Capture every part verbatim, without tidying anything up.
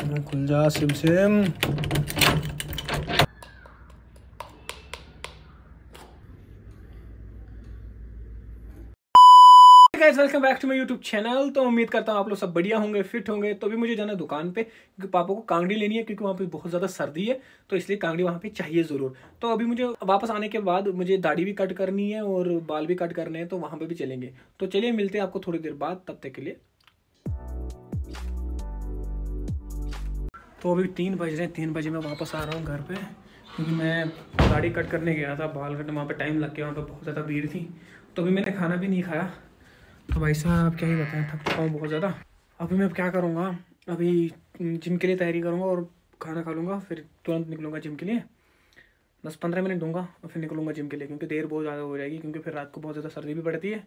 खुल जा सिम सिम। Guys welcome back to my YouTube channel. तो उम्मीद करता हूँ आप लोग सब बढ़िया होंगे, फिट होंगे। तो अभी मुझे जाना है दुकान पे क्योंकि पापा को कांगड़ी लेनी है, क्योंकि वहाँ पे बहुत ज़्यादा सर्दी है तो इसलिए कांगड़ी वहाँ पे चाहिए ज़रूर। तो अभी मुझे वापस आने के बाद मुझे दाढ़ी भी कट करनी है और बाल भी कट करने हैं, तो वहाँ पर भी चलेंगे। तो चलिए मिलते हैं आपको थोड़ी देर बाद, तब तक के लिए। तो अभी तीन बज रहे हैं, तीन बजे मैं वापस आ रहा हूँ घर पे, क्योंकि मैं दाढ़ी कट करने गया था, बाल कटने वहाँ पे टाइम लग गया, वहाँ पे बहुत ज़्यादा भीड़ थी। तो अभी मैंने खाना भी नहीं खाया। तो भाई साहब क्या ही बताएं, थक चुका हूँ बहुत ज़्यादा। अभी मैं अब क्या करूँगा, अभी जिम के लिए तैयारी करूँगा और खाना खा लूँगा, फिर तुरंत निकलूँगा जिम के लिए। दस पंद्रह मिनट दूँगा और फिर निकलूँगा जिम के लिए, क्योंकि देर बहुत ज़्यादा हो जाएगी, क्योंकि फिर रात को बहुत ज़्यादा सर्दी भी पड़ती है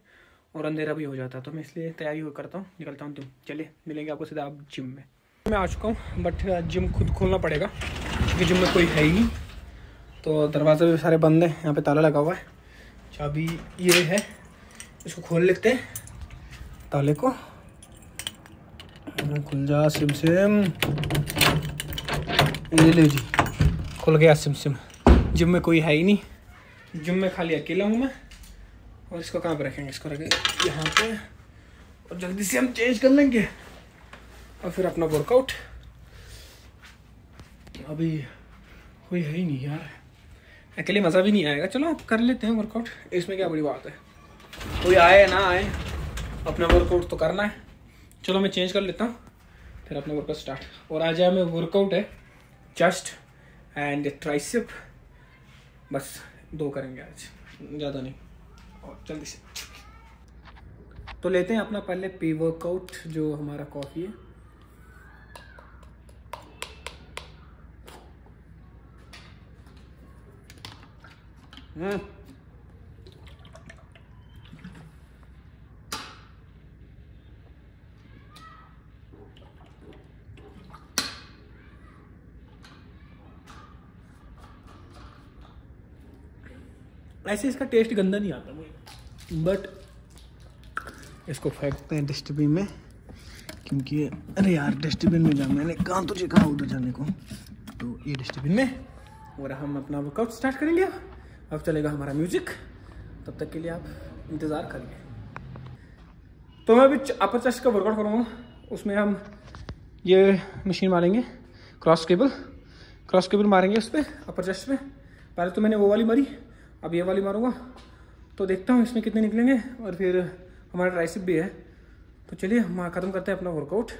और अंधेरा भी हो जाता है। तो मैं इसलिए तैयारी करता हूँ, निकलता हूँ जिम। चलिए मिलेंगे आपको सीधा आप जिम में। मैं आ चुका हूँ, बट जिम खुद खोलना पड़ेगा क्योंकि जिम में कोई है ही नहीं। तो दरवाज़े भी सारे बंद हैं, यहाँ पे ताला लगा हुआ है। चाबी ये है, इसको खोल लेते हैं ताले को। खुल जा सिम सिम, ये ले जी, खुल गया सिम सिम। जिम में कोई है ही नहीं, जिम में खाली अकेला हूँ मैं। और इसको कहाँ पे रखेंगे, इसको रखेंगे यहाँ पे, और जल्दी से हम चेंज कर लेंगे और फिर अपना वर्कआउट। अभी कोई है ही नहीं यार, अकेले मज़ा भी नहीं आएगा। चलो कर लेते हैं वर्कआउट, इसमें क्या बड़ी बात है। कोई आए ना आए, अपना वर्कआउट तो करना है। चलो मैं चेंज कर लेता हूँ, फिर अपना वर्कआउट स्टार्ट। और आज हमें वर्कआउट है चेस्ट एंड ट्राइसेप, बस दो करेंगे आज, ज़्यादा नहीं। और जल्दी से तो लेते हैं अपना पहले प्री वर्कआउट, जो हमारा कॉफ़ी है। हम्म, ऐसे इसका टेस्ट गंदा नहीं आता मुझे, बट इसको फेंकते हैं डस्टबिन में, क्योंकि अरे यार डस्टबिन में जा, मैंने कहाँ तुझे कहा उधर जाने को। तो ये डस्टबिन में, और हम अपना वर्कआउट स्टार्ट करेंगे। अब चलेगा हमारा म्यूजिक, तब तक के लिए आप इंतज़ार करिए। तो मैं अभी अपर चेस्ट का वर्कआउट करूँगा, उसमें हम ये मशीन मारेंगे, क्रॉस केबल, क्रॉस केबल मारेंगे उस पर अपर चेस्ट में। पहले तो मैंने वो वाली मारी, अब ये वाली मारूँगा। तो देखता हूँ इसमें कितने निकलेंगे, और फिर हमारा ट्राइसेप भी है। तो चलिए हम ख़त्म करते हैं अपना वर्कआउट।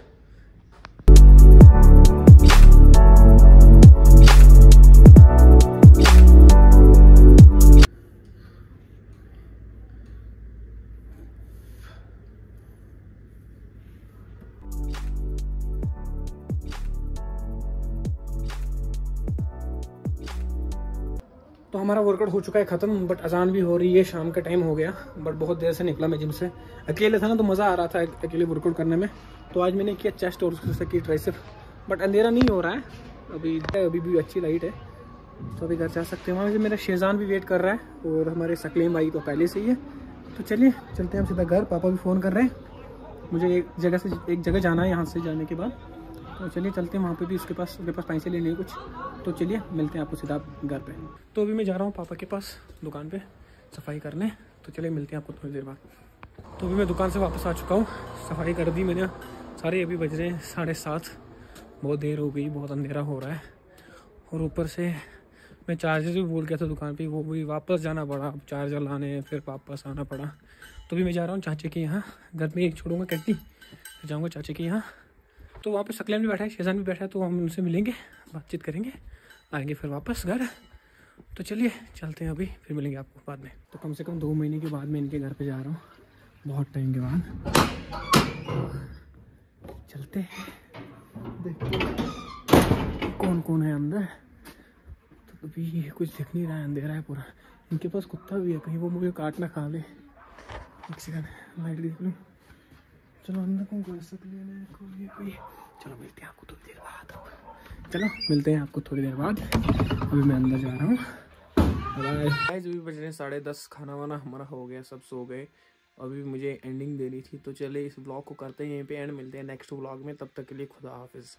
तो हमारा वर्कआउट हो चुका है ख़त्म, बट अजान भी हो रही है, शाम का टाइम हो गया। बट बहुत देर से निकला मैं जिम से, अकेले था ना तो मज़ा आ रहा था अकेले वर्कआउट करने में। तो आज मैंने किया चेस्ट और उसके साथ की ट्राइसेप, बट अंधेरा नहीं हो रहा है अभी, अभी भी अच्छी लाइट है। तो अभी घर जा सकते हैं। वहाँ से मेरा शेजान भी वेट कर रहा है, और हमारे सकलेम भाई तो पहले से ही है। तो चलिए चलते हैं हम सीधा घर, पापा भी फ़ोन कर रहे हैं, मुझे एक जगह से एक जगह जाना है यहाँ से जाने के बाद। तो चलिए चलते हैं, वहाँ पे भी उसके पास मेरे पास पैसे लेने कुछ। तो चलिए मिलते हैं आपको सीधा घर पे। तो अभी मैं जा रहा हूँ पापा के पास दुकान पे सफाई करने। तो चलिए मिलते हैं आपको थोड़ी देर बाद। तो अभी मैं दुकान से वापस आ चुका हूँ, सफाई कर दी मैंने सारे। अभी बज रहे हैं साढ़े सात, बहुत देर हो गई, बहुत अंधेरा हो रहा है। और ऊपर से मैं चार्जर भी भूल गया था दुकान पर, वो भी वापस जाना पड़ा, चार्जर लाने फिर वापस आना पड़ा। तो अभी मैं जा रहा हूँ चाचे के यहाँ, घर में एक छोड़ूँगा कैंटी, जाऊँगा चाचे के यहाँ। तो वहाँ पे सकलेम भी बैठा है, शेजान भी बैठा है, तो हम उनसे मिलेंगे, बातचीत करेंगे, आएंगे फिर वापस घर। तो चलिए चलते हैं, अभी फिर मिलेंगे आपको बाद में। तो कम से कम दो महीने के बाद मैं इनके घर पे जा रहा हूँ, बहुत टाइम के बाद। चलते हैं, देखते कौन कौन है अंदर। तो अभी ये कुछ दिख नहीं रहा है, अंधेरा है पूरा। इनके पास कुत्ता भी है, कहीं वो मुझे काट ना खा ले। एक सेकंड लाइट देख लूँ। चलो अंदर कौन कर सकते हैं, कोई कोई। चलो मिलते हैं आपको थोड़ी देर बाद। चलो मिलते हैं आपको थोड़ी देर बाद, अभी मैं अंदर जा रहा हूँ। गाइस अभी बज रहे हैं साढ़े दस, खाना वाना हमारा हो गया, सब सो गए। अभी मुझे एंडिंग देनी थी, तो चले इस ब्लॉग को करते हैं यहीं पे एंड। मिलते हैं नेक्स्ट ब्लॉग में, तब तक के लिए खुदा हाफिज़।